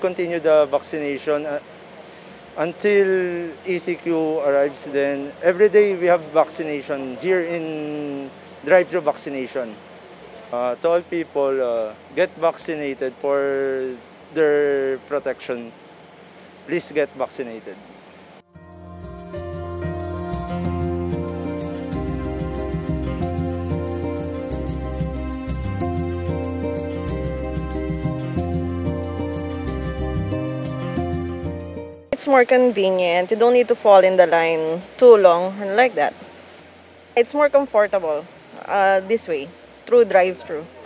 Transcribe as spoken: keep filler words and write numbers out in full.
continue the vaccination uh, until E C Q arrives. Then every day we have vaccination here in drive-through vaccination. Uh, to all people, uh, get vaccinated for their protection. Please get vaccinated. It's more convenient. You don't need to fall in the line too long like that. It's more comfortable uh, this way, through drive-through.